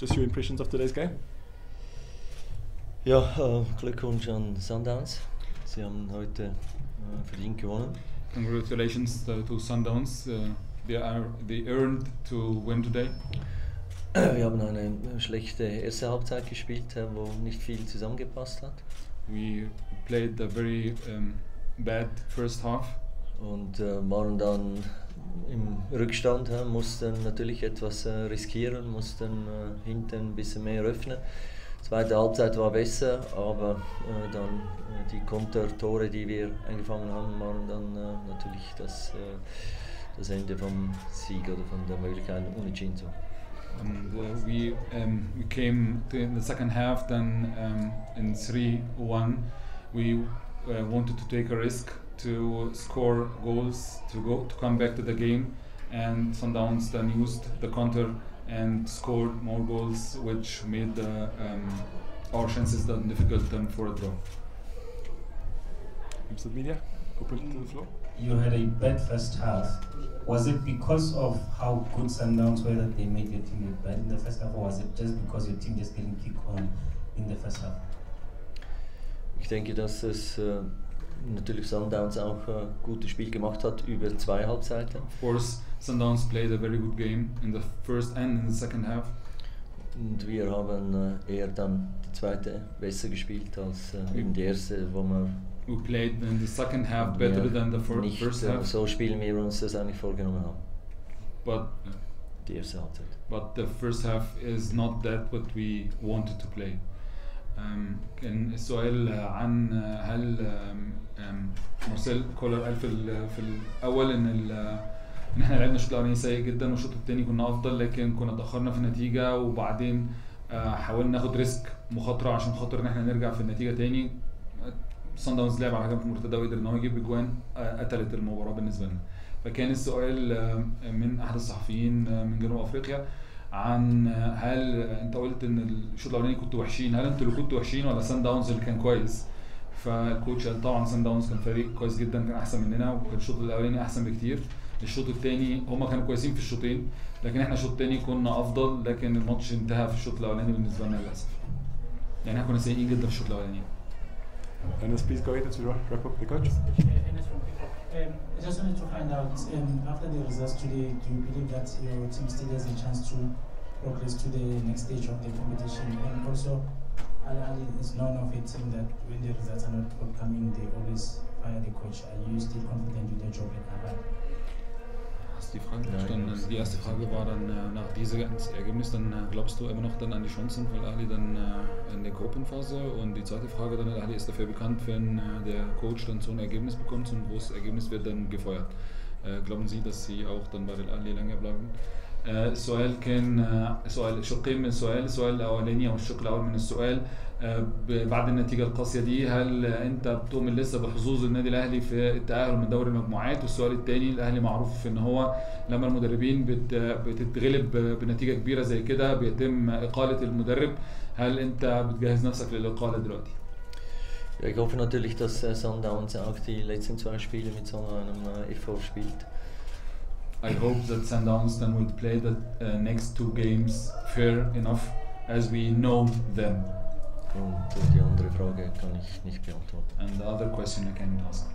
Just your impressions of today's game? Ja, Glückwunsch an Sundowns. Sie haben heute verdient gewonnen. Congratulations to Sundowns. They earned to win today. Wir haben eine schlechte erste Halbzeit gespielt, wo nicht viel zusammengepasst hat. We played a very bad first half. Und waren dann im Rückstand, mussten natürlich etwas riskieren, mussten hinten ein bisschen mehr öffnen. Die zweite Halbzeit war besser, aber dann die Kontertore, die wir eingefangen haben, waren dann natürlich das Ende vom Sieg oder von der Möglichkeit, unentschieden zu. We came to in the second half, then in 3-1 we wanted to take a risk to score goals, to come back to the game, and Sundowns then used the counter and scored more goals, which made the, our chances then difficult then for a draw. Mr. Media, open to the floor. You had a bad first half. Was it because of how good Sundowns were that they made your team look bad in the first half, or was it just because your team just didn't kick on in the first half? Ich denke, dass es natürlich Sundowns auch ein gutes Spiel gemacht hat über zwei Halbzeiten. Of course, Sundowns played a very good game in the first and in the second half. Und wir haben eher dann die zweite besser gespielt als in die erste, wo wir We played in the second half better than the first half. So spielen wir uns das eigentlich vorgenommen haben. But die erste Halbzeit. But the first half is not that what we wanted to play. كان السؤال عن هل مارسيل كولر قال في الأول إن إحنا لعبنا الشوط الأولاني سيء جدا والشوط الثاني كنا أفضل لكن كنا تأخرنا في النتيجة وبعدين حاولنا ناخد ريسك مخاطرة عشان خاطر إن إحنا نرجع في النتيجة تاني. Sundowns لعب على هجمة المرتدة وقدر إن هو يجيب أجوان قتلت المباراة بالنسبة لنا. فكان السؤال من أحد الصحفيين من جنوب أفريقيا عن هل أنت قلت إن الشوط الأولاني كنتوا وحشين، هل أنتوا اللي كنتوا وحشين ولا Sundowns اللي كان كويس؟ فالكوتش قال طبعًا Sundowns كان فريق كويس جدًا، كان أحسن مننا وكان الشوط الأولاني أحسن بكتير. الشوط الثاني هما كانوا كويسين في الشوطين، لكن إحنا الشوط الثاني كنا أفضل، لكن الماتش انتهى في الشوط الأولاني بالنسبة لنا للأسف. يعني إحنا كنا سيئين جدًا في الشوط الأولاني. Enes, please go ahead to wrap up the coach. Enes from Pico. I just wanted to find out, after the results today, do you believe that your team still has a chance to progress to the next stage of the competition? And also, Al Ahly is known of a team that when the results are not forthcoming, they always fire the coach. Are you still confident with your job at Al Ahly? Die Frage. Die erste Frage war dann nach diesem Ergebnis, dann glaubst du immer noch dann an die Chancen von Al Ahly dann in der Gruppenphase? Und die zweite Frage dann, Al Ahly ist dafür bekannt, wenn der Coach dann so ein Ergebnis bekommt, so ein großes Ergebnis wird dann gefeuert. Glauben Sie, dass Sie auch dann bei Al Ahly länger bleiben? السؤال كان سؤال شقين من السؤال، السؤال الأولاني أو الشق الأول من السؤال بعد النتيجة القاسية دي هل أنت بتؤمن لسه بحظوظ النادي الأهلي في التأهل من دوري المجموعات؟ والسؤال الثاني الأهلي معروف في إن هو لما المدربين بتتغلب بنتيجة كبيرة زي كده بيتم إقالة المدرب، هل أنت بتجهز نفسك للإقالة دلوقتي؟ Ich hoffe natürlich, dass Sundowns auch die letzten zwei Spiele mit so einem Effort spielt. I hope that Sundowns then will play the next two games fair enough as we know them. And the other question I can't answer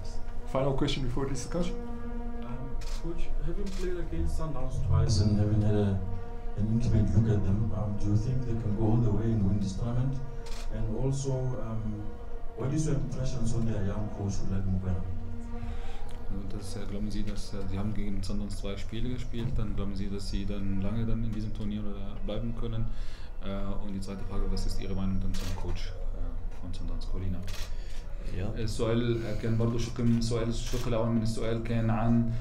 this. Final question before this, coach. Coach, having played against Sundowns twice and having had an intimate look at them, do you think they can go all the way and win this tournament? And also, what is your impressions on their young coach, Ulad Mubena? Das, glauben Sie, dass Sie haben gegen Sundowns zwei Spiele gespielt, dann glauben Sie, dass Sie dann lange dann in diesem Turnier oder bleiben können? Und die zweite Frage, was ist Ihre Meinung dann zum Coach von Sundowns Corina? Yeah. السؤال كان برضو شق من سؤال الشق الأول من السؤال كان عن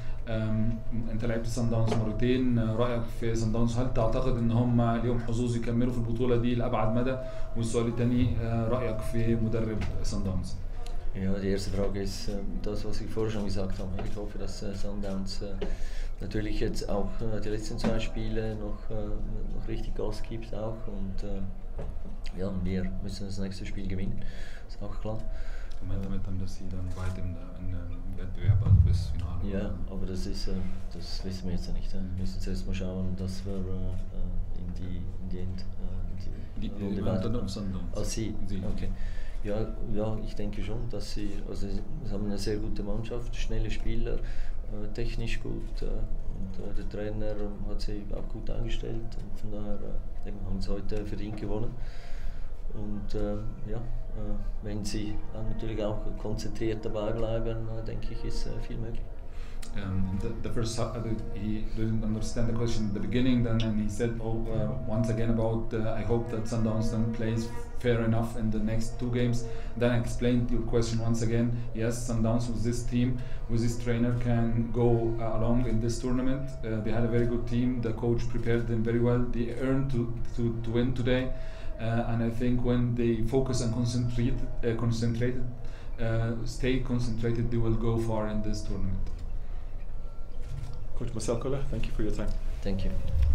أنت لعبت Sundowns مرتين، رأيك في Sundowns هل تعتقد إن هم اليوم حظوظ يكملوا في البطولة دي لأبعد مدى؟ والسؤال الثاني رأيك في مدرب Sundowns؟ Ja, die erste Frage ist das, was ich vorher schon gesagt habe. Ich hoffe, dass Sundowns natürlich jetzt auch die letzten zwei Spiele noch richtig Gas gibt auch. Und ja, wir müssen das nächste Spiel gewinnen, ist auch klar. Du meinst damit dann, dass sie dann weit im Wettbewerb, also bis Finale? Ja, aber das wissen wir jetzt nicht. Wir müssen zuerst mal schauen, dass wir in die Wand. Oh, sie. Okay. Ja, ich denke schon, dass sie, also sie haben eine sehr gute Mannschaft, schnelle Spieler, technisch gut, und der Trainer hat sie auch gut eingestellt, und von daher haben sie heute verdient gewonnen. Und wenn sie natürlich auch konzentriert dabei bleiben, denke ich, ist viel möglich. The first half, he didn't understand the question at the beginning, then, and he said, once again about, I hope that Sundowns then plays fair enough in the next two games. Then I explained your question once again. Yes, Sundowns with this team, with this trainer, can go along in this tournament. They had a very good team. The coach prepared them very well. They earned to win today, and I think when they focus and stay concentrated, they will go far in this tournament. Coach Marcel Koller, thank you for your time. Thank you.